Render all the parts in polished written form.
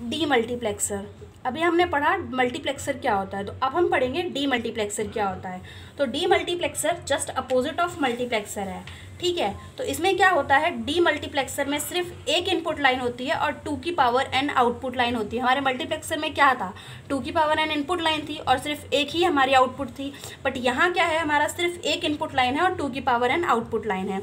D multiplexer. अभी हमने पढ़ा मल्टीप्लेक्सर क्या होता है, तो अब हम पढ़ेंगे डी मल्टीप्लेक्सर क्या होता है। तो D multiplexer just opposite of multiplexer है, ठीक है। तो इसमें क्या होता है, डी मल्टीप्लेक्सर में सिर्फ एक इनपुट लाइन होती है और 2n आउटपुट लाइन होती है। हमारे मल्टीप्लेक्सर में क्या था, 2n इनपुट लाइन थी और सिर्फ एक ही हमारी आउटपुट थी। बट यहाँ क्या है, हमारा सिर्फ एक इनपुट लाइन है और 2n आउटपुट लाइन है।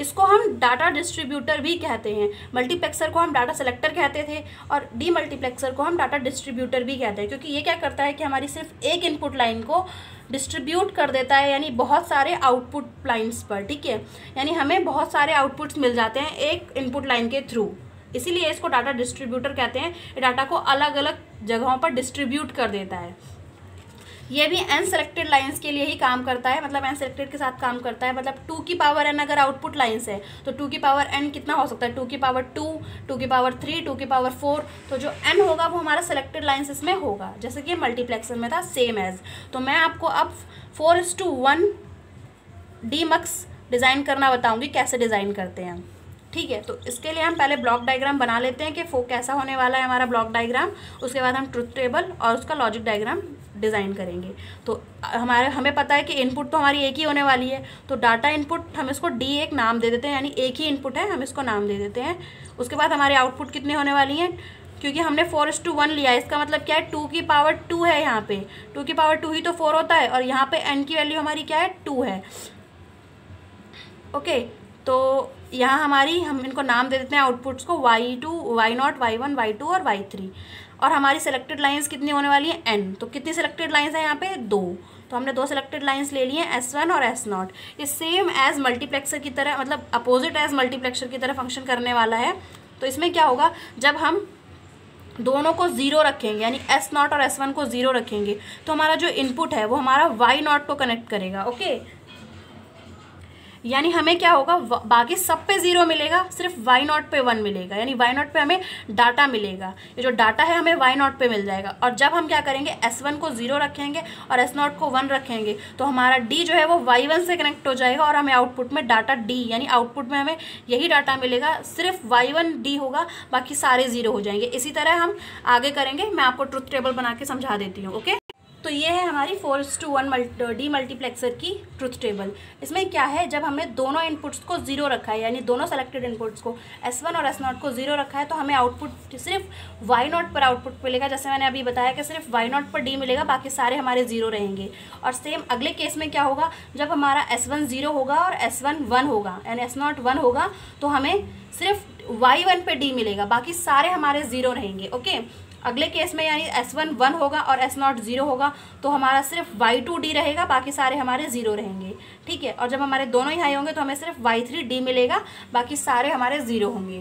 इसको हम डाटा डिस्ट्रीब्यूटर भी कहते हैं। मल्टीप्लेक्सर को हम डाटा सेलेक्टर कहते थे और डी मल्टीप्लेक्सर को हम डाटा डिस्ट्रीब्यूटर भी कहते हैं, क्योंकि ये क्या करता है कि हमारी सिर्फ एक इनपुट लाइन को डिस्ट्रीब्यूट कर देता है, यानी बहुत सारे आउटपुट लाइन्स पर, ठीक है। यानी हमें बहुत सारे आउटपुट्स मिल जाते हैं एक इनपुट लाइन के थ्रू, इसीलिए इसको डाटा डिस्ट्रीब्यूटर कहते हैं। डाटा को अलग अलग जगहों पर डिस्ट्रीब्यूट कर देता है। ये भी n सेलेक्टेड लाइंस के लिए ही काम करता है, मतलब n सेलेक्टेड के साथ काम करता है। मतलब 2n अगर आउटपुट लाइंस है तो 2n कितना हो सकता है, 2, 2, 2, 4। तो जो n होगा वो हमारा सेलेक्टेड लाइंस इसमें होगा, जैसे कि मल्टीप्लेक्सर में था सेम एज। तो मैं आपको अब 4:1 डीमक्स डिज़ाइन करना बताऊँगी, कैसे डिज़ाइन करते हैं, ठीक है। तो इसके लिए हम पहले ब्लॉक डायग्राम बना लेते हैं कि कैसा होने वाला है हमारा ब्लॉक डायग्राम। उसके बाद हम ट्रुथ टेबल और उसका लॉजिक डायग्राम डिज़ाइन करेंगे। तो हमें पता है कि इनपुट तो हमारी एक ही होने वाली है, तो डाटा इनपुट हम इसको डी एक नाम दे देते हैं, यानी एक ही इनपुट है, हम इसको नाम दे देते हैं। उसके बाद हमारे आउटपुट कितने होने वाली हैं, क्योंकि हमने 4:1 लिया, इसका मतलब क्या है 2 है। यहाँ पे 2 ही तो 4 होता है और यहाँ पे n की वैल्यू हमारी क्या है, 2 है। ओके, तो यहाँ हम इनको नाम दे देते हैं आउटपुट्स को, y2, y0, y1, y2 और y3। और हमारी सेलेक्टेड लाइंस कितनी होने वाली है, n। तो कितनी सेलेक्टेड लाइंस हैं यहाँ पे, 2। तो हमने 2 सेलेक्टेड लाइंस ले लिए हैं, s1 और s0। ये सेम एज मल्टीप्लेक्सर की तरह, मतलब अपोजिट एज मल्टीप्लेक्सर की तरह फंक्शन करने वाला है। तो इसमें क्या होगा, जब हम दोनों को 0 रखेंगे, यानी s0 और s1 को 0 रखेंगे, तो हमारा जो इनपुट है वो हमारा y0 को कनेक्ट करेगा। ओके, यानी हमें क्या होगा, बाकी सब पे 0 मिलेगा, सिर्फ y0 पे 1 मिलेगा, यानी y0 पे हमें डाटा मिलेगा। ये जो डाटा है हमें y0 पे मिल जाएगा। और जब हम क्या करेंगे, s1 को 0 रखेंगे और s0 को 1 रखेंगे, तो हमारा d जो है वो y1 से कनेक्ट हो जाएगा और हमें आउटपुट में डाटा d, यानी आउटपुट में हमें यही डाटा मिलेगा, सिर्फ y1 d होगा, बाकी सारे 0 हो जाएंगे। इसी तरह हम आगे करेंगे, मैं आपको ट्रुथ टेबल बना के समझा देती हूँ। ओके, तो ये है हमारी 4:1 डी मल्टीप्लेक्सर की ट्रुथ टेबल। इसमें क्या है, जब हमने दोनों इनपुट्स को 0 रखा है, यानी दोनों सेलेक्टेड इनपुट्स को s1 और s0 को 0 रखा है, तो हमें आउटपुट सिर्फ y0 पर आउटपुट मिलेगा। जैसे मैंने अभी बताया कि सिर्फ y0 पर d मिलेगा, बाकी सारे हमारे 0 रहेंगे। और सेम अगले केस में क्या होगा, जब हमारा s1 0 होगा और s1 1 होगा, यानी s0 1 होगा, तो हमें सिर्फ y1 पर d मिलेगा, बाकी सारे हमारे 0 रहेंगे। ओके, अगले केस में यानी s1 1 होगा और s0 0 होगा, तो हमारा सिर्फ y2 d रहेगा, बाकी सारे हमारे 0 रहेंगे, ठीक है। और जब हमारे दोनों ही हाई होंगे तो हमें सिर्फ y3 d मिलेगा, बाकी सारे हमारे 0 होंगे।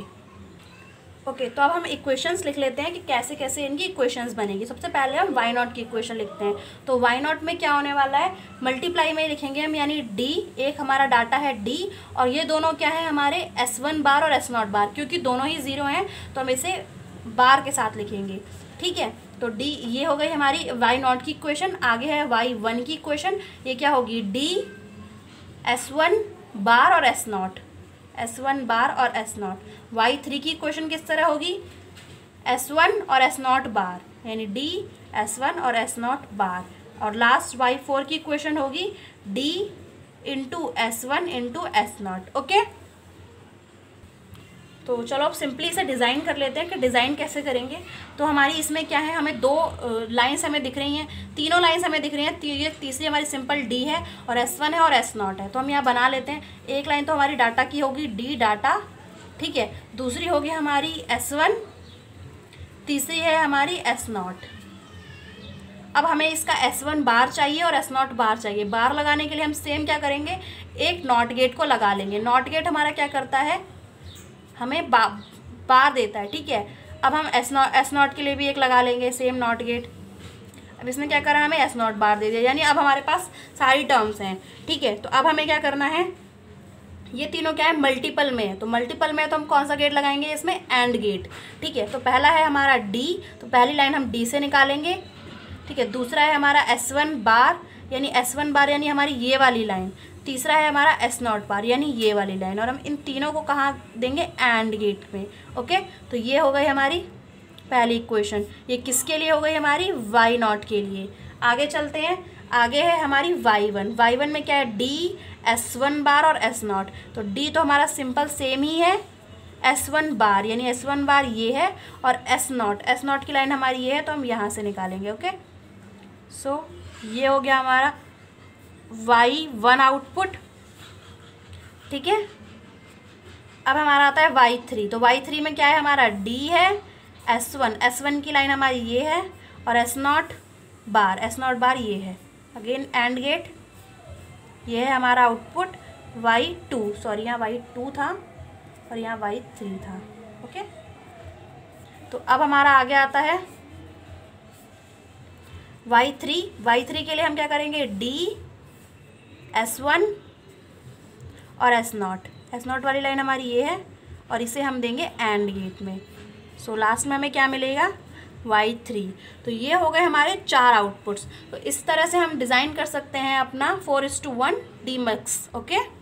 ओके, तो अब हम इक्वेशंस लिख लेते हैं कि कैसे कैसे इनकी इक्वेशंस बनेगी। सबसे पहले हम y0 की इक्वेशन लिखते हैं। तो y0 में क्या होने वाला है, मल्टीप्लाई में लिखेंगे हम, यानी d, एक हमारा डाटा है d, और ये दोनों क्या है हमारे s1 बार और s0 बार, क्योंकि दोनों ही 0 हैं तो हम इसे बार के साथ लिखेंगे, ठीक है। तो d, ये हो गई हमारी y0 की इक्वेशन। आगे है y1 की इक्वेशन। ये क्या होगी, d s1 बार और s0, s1 बार और s0। y3 की इक्वेशन किस तरह होगी, s1 और s0 बार, यानी d s1 और s0 बार। और लास्ट y4 की इक्वेशन होगी d into s1 into s0। Okay, तो चलो अब सिंपली इसे डिज़ाइन कर लेते हैं कि डिज़ाइन कैसे करेंगे। तो हमारी इसमें क्या है, हमें 2 लाइंस हमें दिख रही हैं, तीनों लाइंस हमें दिख रही हैं, ये तीसरी हमारी सिंपल d है और s1 है और s0 है। तो हम यहाँ बना लेते हैं, एक लाइन तो हमारी डाटा की होगी, d डाटा, ठीक है। दूसरी होगी हमारी s1, तीसरी है हमारी s0। अब हमें इसका s1 बार चाहिए और s0 बार चाहिए। बार लगाने के लिए हम सेम क्या करेंगे, एक नॉट गेट को लगा लेंगे। नॉट गेट हमारा क्या करता है, हमें बार देता है, ठीक है। अब हम s0 के लिए भी एक लगा लेंगे, सेम नॉट गेट। अब इसने क्या करा, हमें s0 बार दे दिया, यानी अब हमारे पास सारी टर्म्स हैं, ठीक है। तो अब हमें क्या करना है, ये तीनों क्या है, मल्टीपल में है, तो मल्टीपल में है तो हम कौन सा गेट लगाएंगे, इसमें एंड गेट, ठीक है। तो पहला है हमारा d, तो पहली लाइन हम d से निकालेंगे, ठीक है। दूसरा है हमारा s1 बार, यानी s1 बार यानी हमारी ये वाली लाइन। तीसरा है हमारा s0 बार, यानी ये वाली लाइन। और हम इन तीनों को कहाँ देंगे, एंड गेट में। ओके, तो ये हो गई हमारी पहली इक्वेशन। ये किसके लिए हो गई हमारी वाई नॉट के लिए। आगे चलते हैं, आगे है हमारी y1। y1 में क्या है d, s1 बार और s नॉट। तो d तो हमारा सिंपल सेम ही है, s1 बार यानी s1 बार ये है और s नॉट की लाइन हमारी ये है तो हम यहाँ से निकालेंगे। ओके सो ये हो गया हमारा y1 आउटपुट। ठीक है, अब हमारा आता है y3। तो y3 में क्या है हमारा d है, s1 की लाइन हमारी ये है और s नॉट बार ये है। अगेन एंड गेट, ये है हमारा आउटपुट y2। सॉरी यहाँ y2 था और यहाँ y3 था। ओके तो अब हमारा आगे आता है y3 के लिए हम क्या करेंगे d, s1 और s नॉट वाली लाइन हमारी ये है और इसे हम देंगे एंड गेट में। सो लास्ट में हमें क्या मिलेगा y3। तो ये हो गए हमारे चार आउटपुट्स। तो इस तरह से हम डिज़ाइन कर सकते हैं अपना 4:1 डीमक्स। ओके।